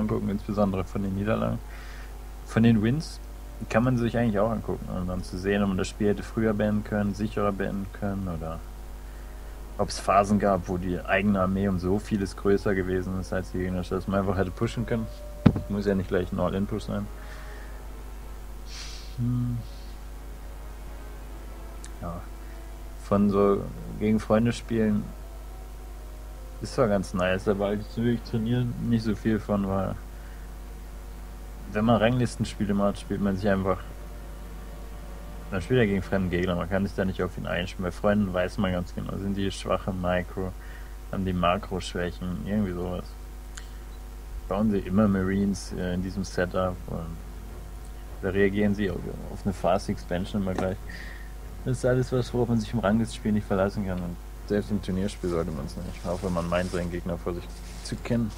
angucken, insbesondere von den Niederlagen. Von den Wins kann man sich eigentlich auch angucken, um dann zu sehen, ob man das Spiel hätte früher beenden können, sicherer beenden können oder ob es Phasen gab, wo die eigene Armee um so vieles größer gewesen ist als die gegnerische, dass man einfach hätte pushen können. Muss ja nicht gleich ein All-In-Push sein. Ja. Von so gegen Freunde spielen ist zwar ganz nice, aber als wirklich Turnieren nicht so viel von, weil wenn man Ranglistenspiele macht, spielt man sich einfach, man spielt ja gegen fremden Gegner, man kann sich da nicht auf ihn einstellen. Bei Freunden weiß man ganz genau, sind die schwache Micro, haben die Makro-Schwächen, irgendwie sowas. Bauen sie immer Marines in diesem Setup und da reagieren sie auf eine Fast-Expansion immer gleich. Das ist alles was, worauf man sich im Ranglistenspiel nicht verlassen kann. Und selbst im Turnierspiel sollte man es nicht, auch wenn man meint, seinen Gegner vor sich zu kennen.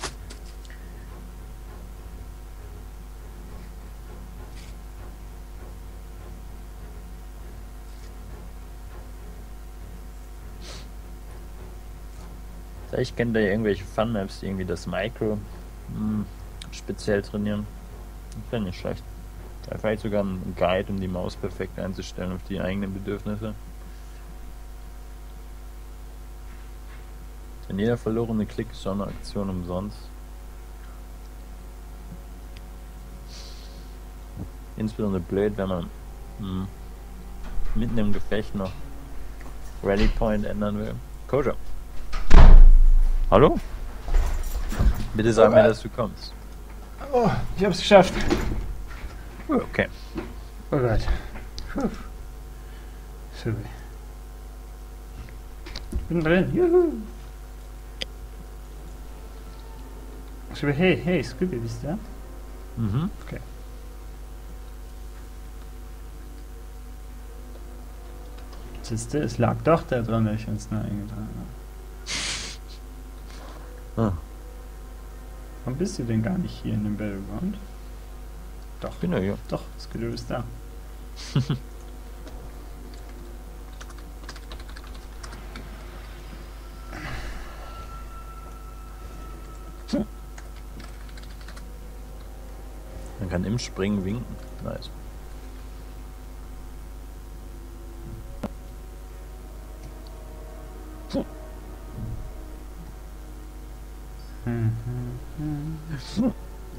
Vielleicht kennt ihr ja irgendwelche Fun-Maps, die irgendwie das Micro speziell trainieren. Das wäre nicht schlecht. Da vielleicht sogar ein Guide, um die Maus perfekt einzustellen auf die eigenen Bedürfnisse. Denn jeder verlorene Klick ist schon eine Aktion umsonst. Insbesondere blöd, wenn man mitten im Gefecht noch Rally Point ändern will. Koja! Hallo? Bitte sag mir, dass du kommst. Oh, ich hab's geschafft. Okay. Oh Gott. Sorry. Ich bin drin. Juhu. Scooby, hey, Scooby, bist du da? Mhm. Okay. Siehst du, es lag doch da dran, dass ich uns noch eingetragen habe. Ah. Warum bist du denn gar nicht hier in dem Battleground? Doch, bin ich ja. Doch, das Gelöse ist da. Man kann im Springen winken. Nice.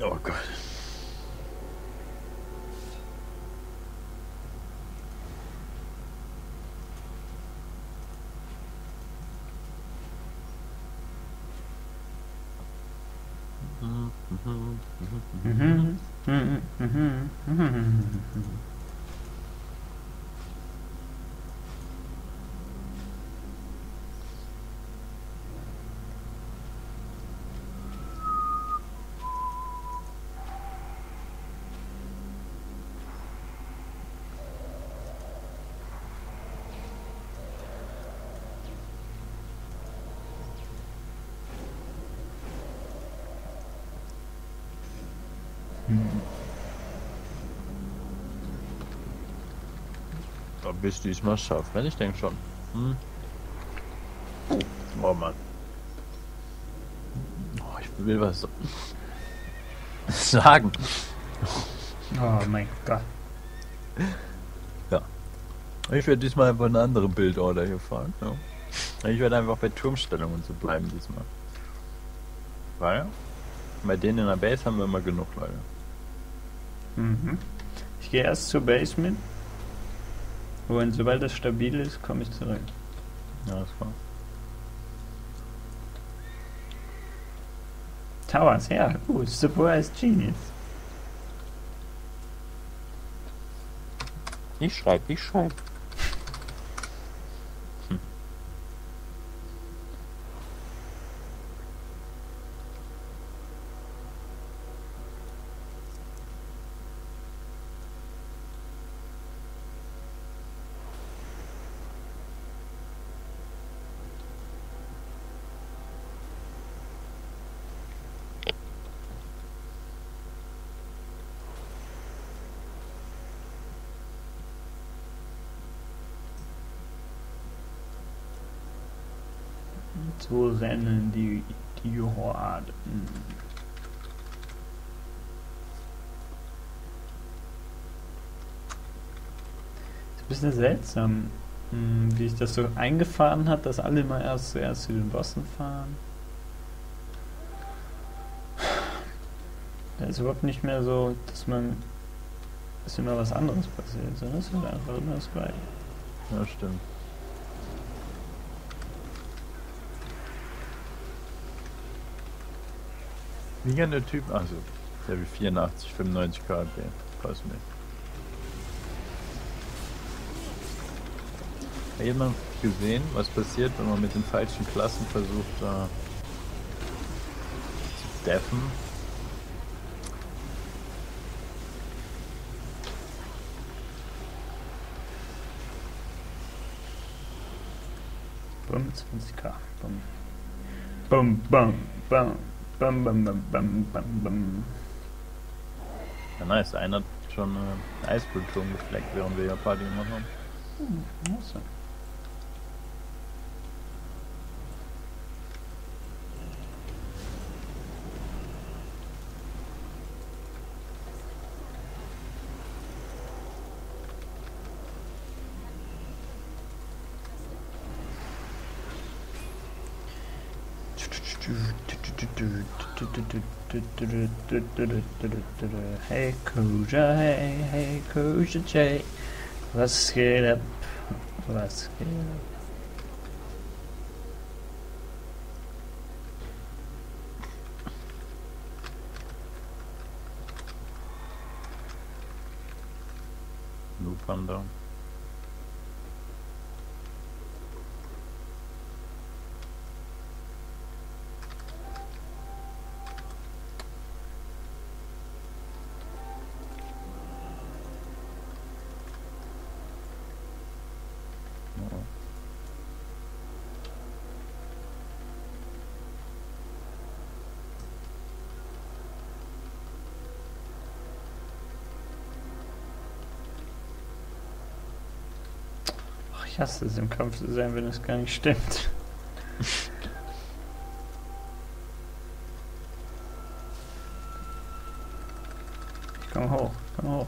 Oh Gott. Ob ich diesmal schaffe, wenn ich denke schon. Oh Mann. Oh, ich will was sagen. Oh mein Gott. Ja. Ich werde diesmal einfach eine andere Bildorder hier fahren. Ja. Ich werde einfach bei Turmstellungen so bleiben diesmal. Weil bei denen in der Base haben wir immer genug Leute. Mhm. Ich gehe erst zur Basement. Und sobald das stabil ist, komme ich zurück. Ja, das war. Towers, ja, gut. Surprise Genius. Ich schreibe. So rennen die Horden. bisschen seltsam, wie sich das so eingefahren hat, dass alle mal zuerst zu den Bossen fahren. Da ist überhaupt nicht mehr so, dass immer was anderes passiert, sondern es ist einfach immer das Gleiche. Ja, stimmt. Wie kann der Typ, also der wie 84, 95 km/h, passt nicht. Hat jemand gesehen, was passiert, wenn man mit den falschen Klassen versucht zu deffen? Bumm, 20k. Bumm. Bumm, bumm, bumm. Bam, bam, bam, bam, bam, bam. Ja, nice. Einer hat schon eine Eiskultur gefleckt, während wir ja Party gemacht haben. Hm, awesome. Hey Kuja, hey, hey Kuja J. Was geht ab? Was geht ab? Lupanda. Ich hasse es, im Kampf zu sein, wenn es gar nicht stimmt. Ich komm hoch, komm hoch.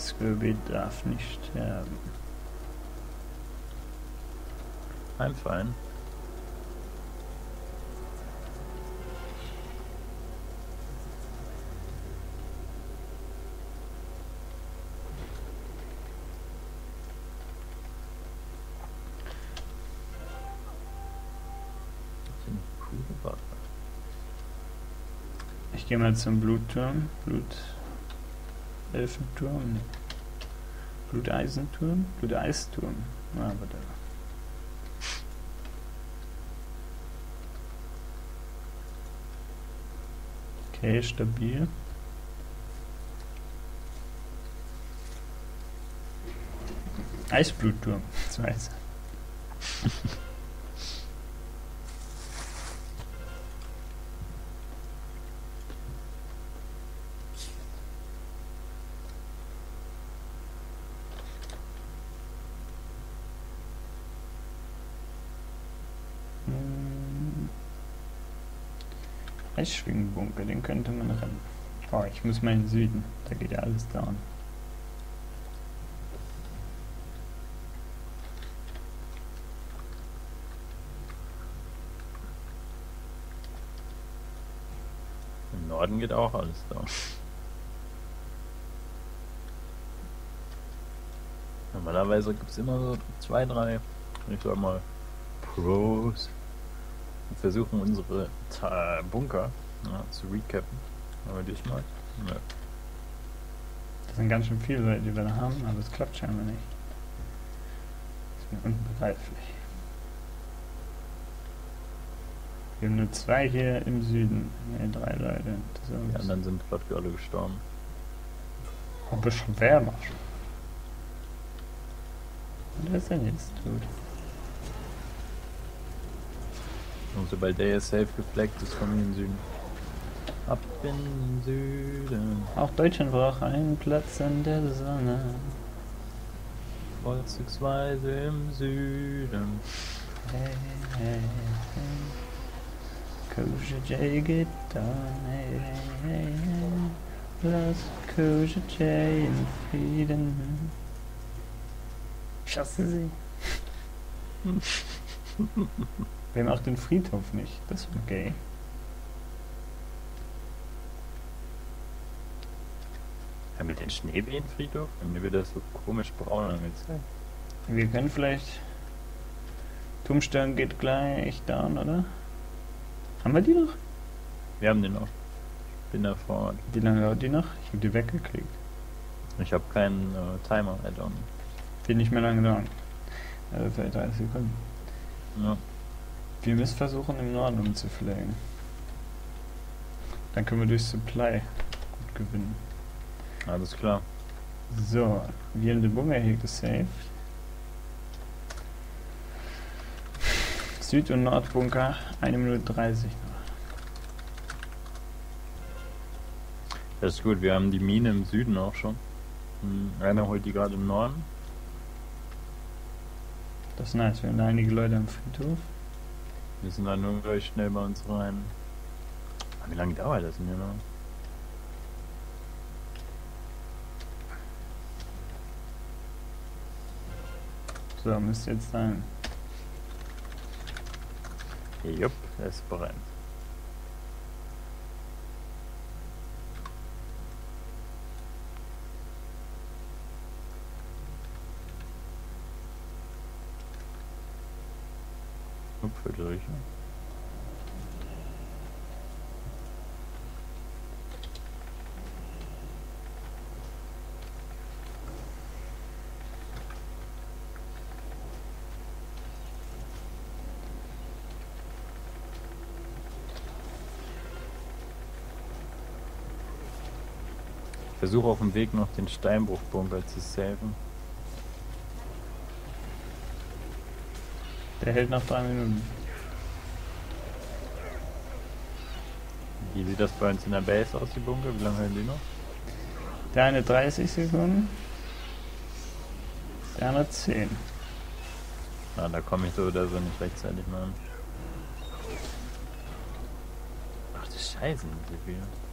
Scooby darf nicht sterben. I'm fine. Ich gehe mal zum Blutturm, Blutelfenturm, ne. Bluteisenturm, Bluteisturm, ah, aber da. Okay, stabil. Eisblutturm, das heißt. Eisschwingenbunker, den könnte man rennen. Oh, ich muss mal in den Süden, da geht ja alles down. Im Norden geht auch alles down. Normalerweise gibt es immer so zwei, drei, ich sag mal, Pros. Wir versuchen unsere Bunker zu recappen. Aber dich mal? Nö. Das sind ganz schön viele Leute, die wir da haben, aber es klappt scheinbar nicht. Das ist mir unbegreiflich. Wir haben nur zwei hier im Süden. Ne, drei Leute. Die anderen sind glatt für alle gestorben. Ein bisschen wärmer. Und was ist denn jetzt tot? Und sobald der ist safe gefleckt ist, kommen wir in den Süden. Ab in den Süden. Auch Deutschland braucht einen Platz in der Sonne. Vorzugsweise im Süden. Hey, hey, hey. Kuschel getan, hey, hey, hey. Lass Kuschel in Frieden. Schassen Sie. Wir haben auch den Friedhof nicht, das ist okay. Haben wir den Schneebärenfriedhof? Mir wird das so komisch braun angezeigt. Wir können vielleicht... Turmstern geht gleich down, oder? Haben wir die noch? Wir haben die noch. Ich bin da vor. Wie lange dauert die noch? Ich habe die weggeklickt. Ich habe keinen Timer-Add-on. Wird nicht mehr lange dauern. Also vielleicht 30 Sekunden. Ja. Wir müssen versuchen, im Norden umzufliegen. Dann können wir durch Supply gut gewinnen. Alles klar. So, wir haben den Bunker hier gesaved. Süd- und Nordbunker, 1:30 noch. Das ist gut, wir haben die Mine im Süden auch schon. Einer holt die gerade im Norden. Das ist nice, wir haben da einige Leute am Friedhof. Wir sind dann nur gleich schnell bei uns rein. Aber wie lange dauert das denn hier noch? So, müsste jetzt sein. Jupp, es brennt. Hupfeldrüche. Ich versuche auf dem Weg noch den Steinbruchbunker zu saven. Der hält noch 3 Minuten. Wie sieht das bei uns in der Base aus, die Bunker? Wie lange halten die noch? Der eine 30 Sekunden. Der andere 10. Na, da komme ich so oder so nicht rechtzeitig mal an. Ach du Scheiße, so viel.